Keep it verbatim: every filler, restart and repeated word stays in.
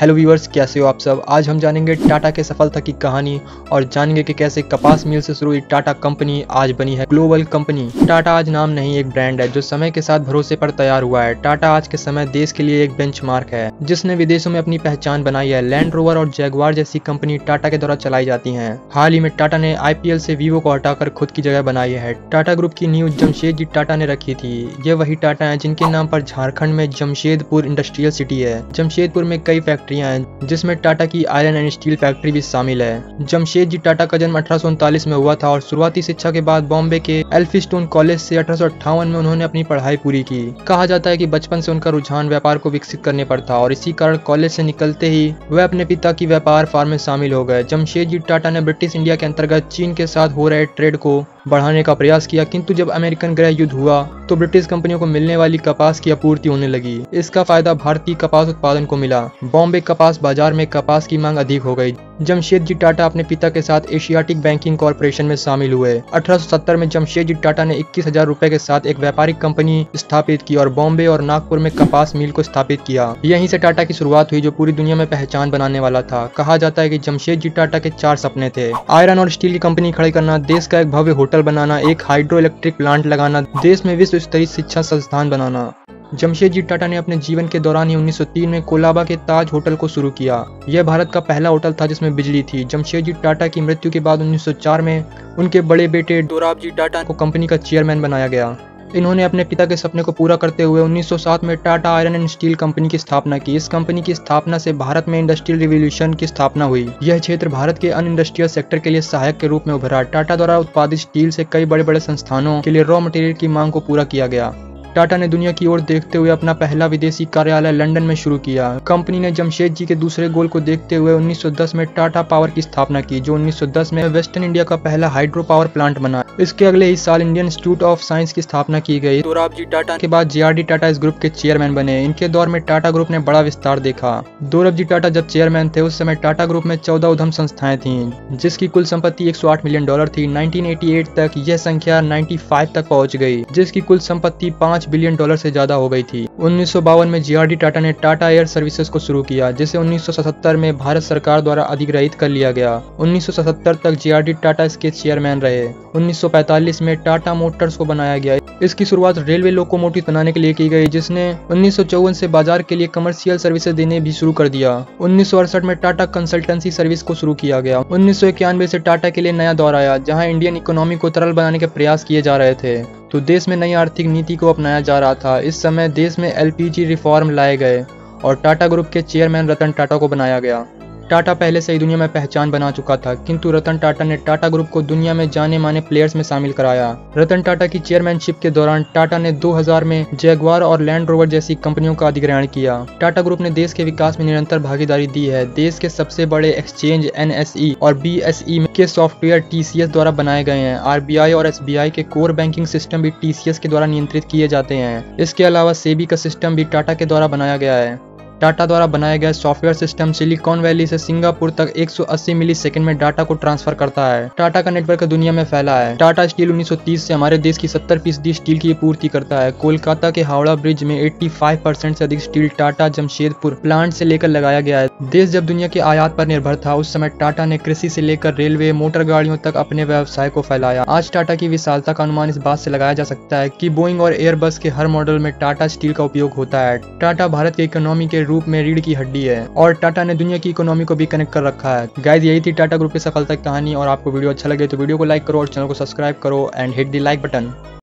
Hello viewers, कैसे हो आप सब। आज हम जानेंगे टाटा के सफलता की कहानी और जानेंगे कि कैसे कपास मिल से शुरू हुई टाटा कंपनी आज बनी है ग्लोबल कंपनी। टाटा आज नाम नहीं एक ब्रांड है जो समय के साथ भरोसे पर तैयार हुआ है। टाटा आज के समय देश के लिए एक बेंचमार्क है जिसने विदेशों में अपनी पहचान बनाई है। लैंड रोवर और जैगुआर जैसी कंपनी टाटा के द्वारा चलाई जाती है। हाल ही में टाटा ने आई पी एल से वीवो को हटाकर खुद की जगह बनाई है। टाटा ग्रुप की नींव जमशेदजी टाटा ने रखी थी। ये वही टाटा है जिनके नाम पर झारखंड में जमशेदपुर इंडस्ट्रियल सिटी है। जमशेदपुर में कई फैक्ट्रियां हैं जिसमें टाटा की आयरन एंड स्टील फैक्ट्री भी शामिल है। जमशेदजी टाटा का जन्म अठारह सौ उनतालीस में हुआ था और शुरुआती शिक्षा के बाद बॉम्बे के एल्फिस्टन कॉलेज से अठारह सौ अट्ठावन में उन्होंने अपनी पढ़ाई पूरी की। कहा जाता है कि बचपन से उनका रुझान व्यापार को विकसित करने पर था और इसी कारण कॉलेज से निकलते ही वह अपने पिता की व्यापार फार्म में शामिल हो गए। जमशेदजी टाटा ने ब्रिटिश इंडिया के अंतर्गत चीन के साथ हो रहे ट्रेड को बढ़ाने का प्रयास किया, किंतु जब अमेरिकन गृह युद्ध हुआ तो ब्रिटिश कंपनियों को मिलने वाली कपास की आपूर्ति होने लगी। इसका फायदा भारतीय कपास उत्पादन को मिला। बॉम्बे कपास बाजार में कपास की मांग अधिक हो गई। जमशेदजी टाटा अपने पिता के साथ एशियाटिक बैंकिंग कॉर्पोरेशन में शामिल हुए। अठारह सौ सत्तर में जमशेदजी टाटा ने इक्कीस हजार रूपए के साथ एक व्यापारिक कंपनी स्थापित की और बॉम्बे और नागपुर में कपास मिल को स्थापित किया। यहीं से टाटा की शुरुआत हुई जो पूरी दुनिया में पहचान बनाने वाला था। कहा जाता है कि जमशेदजी टाटा के चार सपने थे: आयरन और स्टील की कंपनी खड़ी करना, देश का एक भव्य होटल बनाना, एक हाइड्रो इलेक्ट्रिक प्लांट लगाना, देश में विश्व स्तरीय शिक्षा संस्थान बनाना। जमशेदजी टाटा ने अपने जीवन के दौरान ही उन्नीस सौ तीन में कोलाबा के ताज होटल को शुरू किया। यह भारत का पहला होटल था जिसमें बिजली थी। जमशेदजी टाटा की मृत्यु के बाद उन्नीस सौ चार में उनके बड़े बेटे दोराबजी टाटा को कंपनी का चेयरमैन बनाया गया। इन्होंने अपने पिता के सपने को पूरा करते हुए उन्नीस सौ सात में Tata Iron and Steel Company की स्थापना की। इस कंपनी की स्थापना से भारत में इंडस्ट्रियल रिवॉल्यूशन की स्थापना हुई। यह क्षेत्र भारत के अन्य इंडस्ट्रियल सेक्टर के लिए सहायक के रूप में उभरा। टाटा द्वारा उत्पादित स्टील से कई बड़े बड़े संस्थानों के लिए रॉ मटेरियल की मांग को पूरा किया गया। टाटा ने दुनिया की ओर देखते हुए अपना पहला विदेशी कार्यालय लंदन में शुरू किया। कंपनी ने जमशेदजी के दूसरे गोल को देखते हुए उन्नीस सौ दस में टाटा पावर की स्थापना की, जो उन्नीस सौ दस में वेस्टर्न इंडिया का पहला हाइड्रो पावर प्लांट बना। इसके अगले ही साल इंडियन इंस्टीट्यूट ऑफ साइंस की स्थापना की गई। दोराबजी टाटा के बाद जे आर डी टाटा इस ग्रुप के चेयरमैन बने। इनके दौर में टाटा ग्रुप ने बड़ा विस्तार देखा। दोराबजी टाटा जब चेयरमैन थे उस समय टाटा ग्रुप में चौदह उद्यम संस्थाएं थीं, जिसकी कुल संपत्ति एक सौ आठ मिलियन डॉलर थी। उन्नीस सौ अठासी तक यह संख्या पचानवे तक पहुंच गई, जिसकी कुल संपत्ति पाँच बिलियन डॉलर से ज्यादा हो गई थी। उन्नीस सौ बावन में जे आर डी टाटा ने टाटा एयर सर्विसेज को शुरू किया, जिसे उन्नीस सौ सतहत्तर में भारत सरकार द्वारा अधिग्रहित कर लिया गया। उन्नीस सौ सतहत्तर तक जे आर डी टाटा इसके चेयरमैन रहे। उन्नीस सौ पैंतालीस में टाटा मोटर्स को बनाया गया। इसकी शुरुआत रेलवे लोकोमोटिव बनाने के लिए की गई, जिसने उन्नीस सौ चौवन से बाजार के लिए कमर्शियल सर्विसेज देने भी शुरू कर दिया। उन्नीस सौ अड़सठ में टाटा कंसल्टेंसी सर्विस को शुरू किया गया। उन्नीस सौ इक्यानवे से टाटा के लिए नया दौर आया, जहाँ इंडियन इकोनॉमी को तरल बनाने के प्रयास किए जा रहे थे तो देश में नई आर्थिक नीति को अपनाया जा रहा था। इस समय देश में एल पी जी रिफॉर्म लाए गए और टाटा ग्रुप के चेयरमैन रतन टाटा को बनाया गया। टाटा पहले से ही दुनिया में पहचान बना चुका था, किंतु रतन टाटा ने टाटा ग्रुप को दुनिया में जाने माने प्लेयर्स में शामिल कराया। रतन टाटा की चेयरमैनशिप के दौरान टाटा ने दो हज़ार में जैगुआर और लैंड रोवर जैसी कंपनियों का अधिग्रहण किया। टाटा ग्रुप ने देश के विकास में निरंतर भागीदारी दी है। देश के सबसे बड़े एक्सचेंज एन एस ई और बी एस ई के सॉफ्टवेयर टी सी एस द्वारा बनाए गए हैं। आर बी आई और एस बी आई के कोर बैंकिंग सिस्टम भी टी सी एस के द्वारा नियंत्रित किए जाते हैं। इसके अलावा सेबी का सिस्टम भी टाटा के द्वारा बनाया गया है। टाटा द्वारा बनाया गया सॉफ्टवेयर सिस्टम सिलिकॉन वैली से सिंगापुर तक एक सौ अस्सी मिली सेकंड में डाटा को ट्रांसफर करता है। टाटा का नेटवर्क दुनिया में फैला है। टाटा स्टील उन्नीस सौ तीस से हमारे देश की सत्तर फीसदी स्टील की पूर्ति करता है। कोलकाता के हावड़ा ब्रिज में पचासी परसेंट से अधिक स्टील टाटा जमशेदपुर प्लांट से लेकर लगाया गया है। देश जब दुनिया के आयात पर निर्भर था उस समय टाटा ने कृषि से लेकर रेलवे, मोटर गाड़ियों तक अपने व्यवसाय को फैलाया। आज टाटा की विशालता का अनुमान इस बात से लगाया जा सकता है कि बोइंग और एयरबस के हर मॉडल में टाटा स्टील का उपयोग होता है। टाटा भारत के इकोनॉमी के रूप में रीढ़ की हड्डी है और टाटा ने दुनिया की इकोनॉमी को भी कनेक्ट कर रखा है। गाइस, यही थी टाटा ग्रुप की सफलता की कहानी और आपको वीडियो अच्छा लगे तो वीडियो को लाइक करो और चैनल को सब्सक्राइब करो and hit the like button.